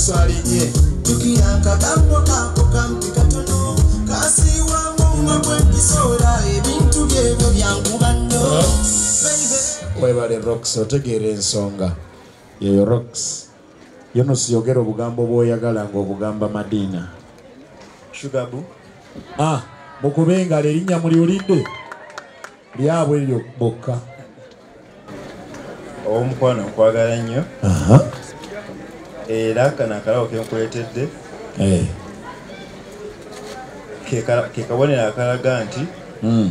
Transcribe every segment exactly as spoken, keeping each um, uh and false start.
maswali ye tuki akatango kako kampikatono kasi wa muma kwenki soda ebintu byebyo byangu bando baby webale rocks otegere ensonga yeyo rocks yono siyogera obugambo bwoyagala ngo obugamba Madina Sugabu ah mukubenga lerinnya muri ulide lyabwe lyo bokka omukwano kwagala nnyo aha era kana kalawo kenkuletedde eh ke kabonera akalaga nti mm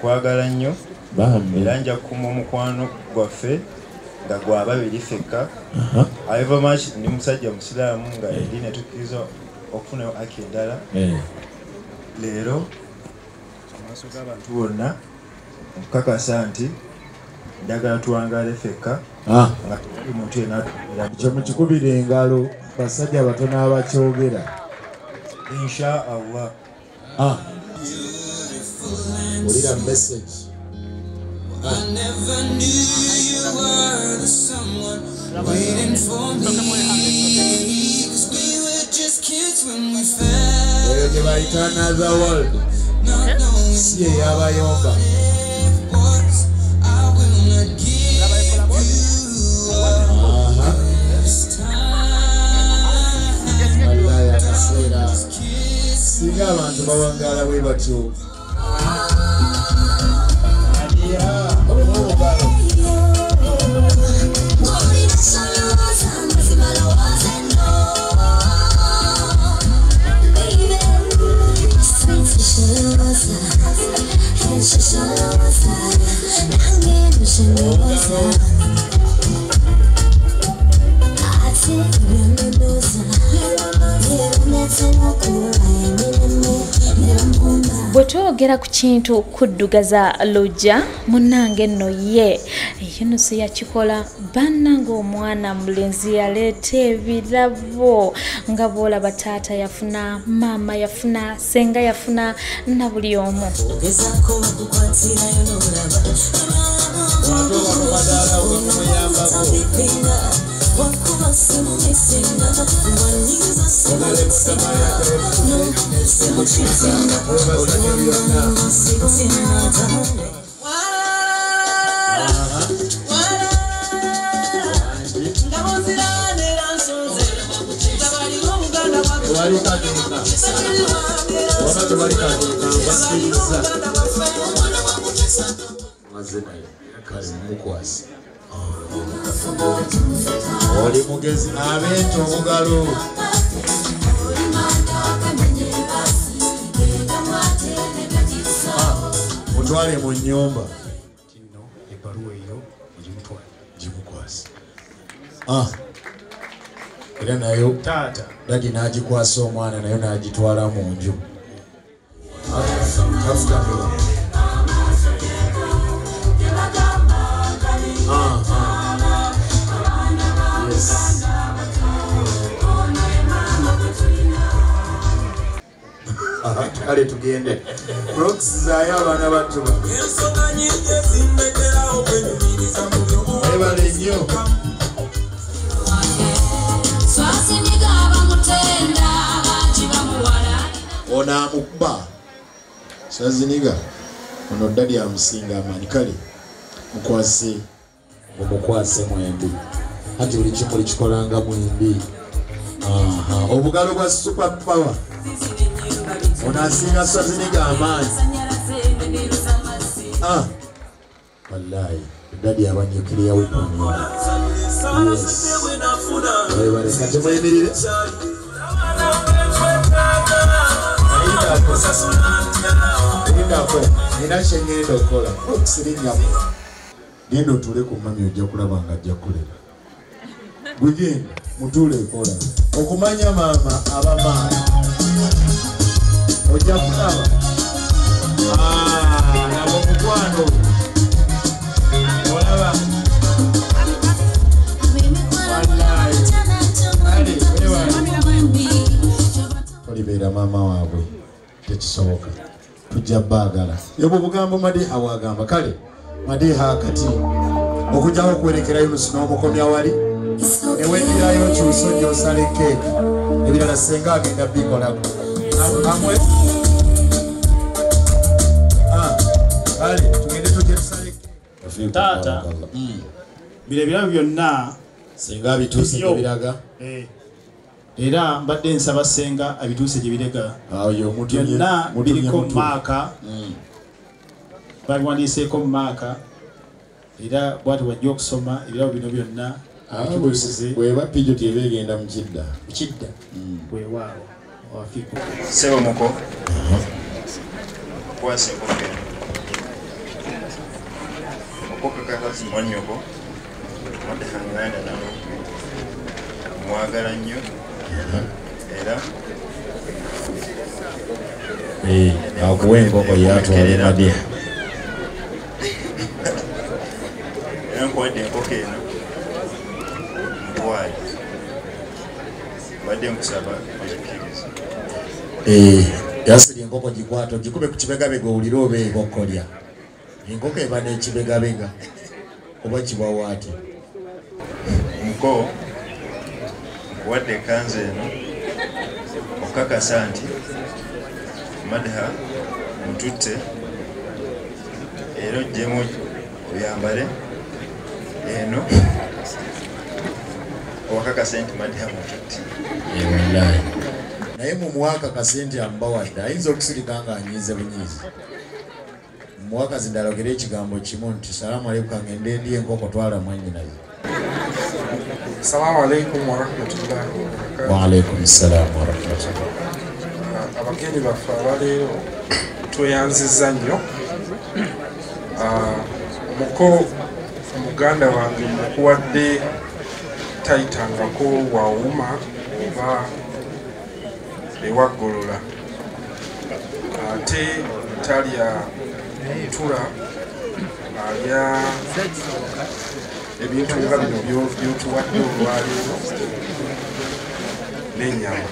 kwagala nnyo bambi eranja kuma omukwano gwaffe nga gwababiri fekka aha however much ni musajja musiraamu nga edina tukiriza okufuna haki endala eh lero amaso g'abantu bonna okukakasa nti ndagala tuwangale fekka ah omuntu yena kyemukikubira engalo basajja abatono abakyogera insha Allah ah olira message I never knew you were the someone waiting for me we were just kids when we fell you were another world see yabayomba Singa abantu bawangala we batyo Madiha omugalo Bwetwogera ku kintu okuddugaza lojja munnange nno ye yino se yakikola bannange omwana mulenzi yaleeta ebirabo nga bw'olaba taata yafuna maama yafuna senga yafuna na buli omu Wala Oli mugezi abento omugalo mutwale mu nnyumba kino ebbaluwa eyo gimutwale gimukwasa ah era nayo taata dadi n'agikwasa omwana nayo n'agitwala mu nju Kale tugende Brooks zaya abana bato ebale nnyo ono amukba swaziniga ono ddali amusinga amaanyi kale mukwase omukwase mwembi anti buli kimu likikolanga mwembi obugalo bwa super power unasinga swaziniga amaanyi ah wallahi dadi abanyukiriya w'ekonyo genda otule ku mami ojja kulaba nga ajja kulera gugenda mutule ekola okumanya maama abamaana ojja kulaba nabomukwano olaba olibeera maama waabwe tekisoboka tujja baagala yobwe obugambo Madiha waagamba kale Madiha kati okujjawo okuwerekera Yunus n'omukomya wali ewe bila yo chuso yo saleke ebira la senga binda bikola amwe ah ali tugende to saleke tata mm bile bila byonna senga bituse biraga eh era mbadde nsaba senga abituse gibirega ayo mutunye na biliko maka mm bagwandi seko maka era bwatu wajja okusoma ebirabo bino byonna abitusize bweba pijo tebegenda mu kidda kidda bwewaawo wafiko sebo muko kwase koke muko kakazi manyoko mwadefangana na mwagala nnyo era eh akuwengo ko yatu alimadia Enquanto porque não vai, vai demorar para e essa linha coco de quatro de como é que chega bem o livro bem o colher enquanto que vai nem chega bem o vai te bawa aqui enquanto o de câncer não o caca santi Madiha o tute ele já morreu o yambare eno wakaka senti Madiha mutiti yewalaye naye mu mwaka kasenti ambawa daizo kusirikanga anyize bunyize mwaka zindalogere ekigambo kimu nti salamu alaykum kangende ndiye ngoko twala mwanyi naye salamu alaykum wa rahmatullahi wa barakatuh wa alaykum salaam wa rahmatullah abageni bafalale tuyanziza nnyo muko Muganda wange mukuwadde tayitangako wawuma oba ewaggolola ate talya ntula alya ebintu nga bino byotuwadde olwaleero n'ennyama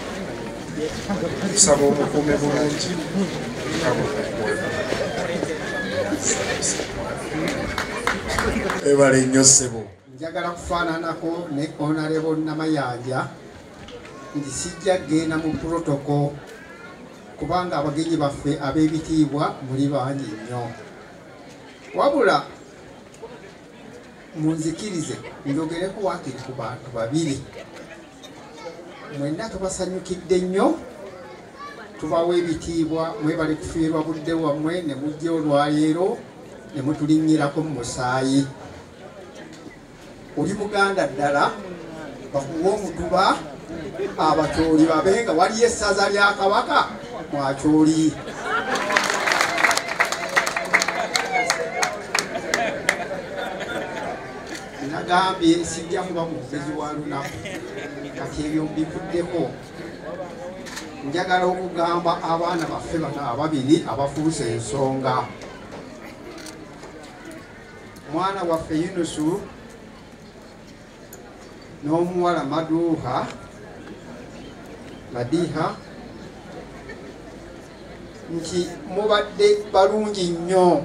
tusaba omukuume bulungi ebale nnyo ssebo njagala kufaananako ne Honorable Namayanja nti sijja genda mu protoko kubanga abagenyi baffe ab'ebitiibwa muli bangi nnyo wabula munzikirize njogereko waakiri ku bantu babiri mwenna tubasanyukidde nnyo tubawa ebitiibwa mwebale kufiirwa budde wammwe ne mujja olwaleero ne mutulinnyirako mu musaayi oli Muganda ddala bakuwa omutuba abakyoli babenga waliyo essaza lya Kabaka mwakyoli nagambye sijja kuba mugezi wa lunaku kati ebyo mbivuddeko njagala okugamba abaana baffe bano ababiri abafuuse ensonga mwana waffe Yunusu n'omuwala Madiha Madiha nti mubadde balungi nnyo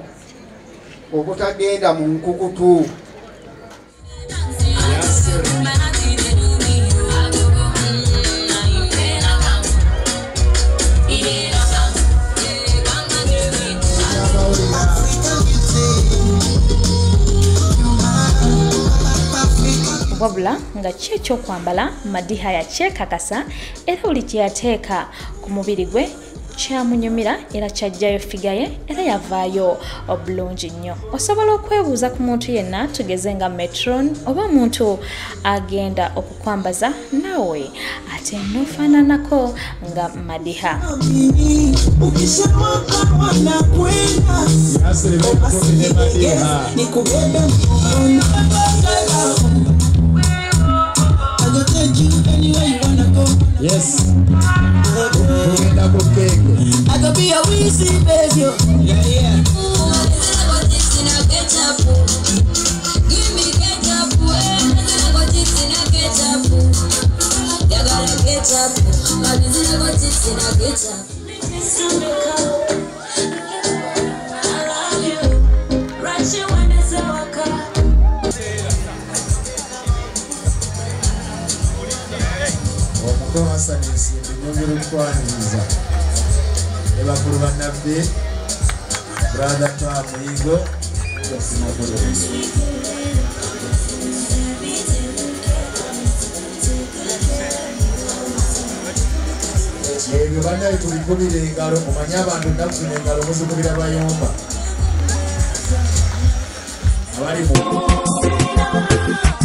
obutagenda mu nkukutu wabula nga kyecho kwambala Madiha ya cheka kasa era ulikiyateeka ku mubiri gwe kyamunyumira era kyajjayo figaye era yavaayo obulungi nnyo osobola okwebuuza ku muntu yenna tugeze nga metron oba muntu agenda okukwambaza nawe ate n'ofaananako nga Madiha Yes. I could be a wheezy baby. Yeah, yeah. Give me ketchup. I love you. Thomas and his younger twins. Brother Tom Ego, just not for this. You wonder if we could be a girl of Manyaba and the Dutchman and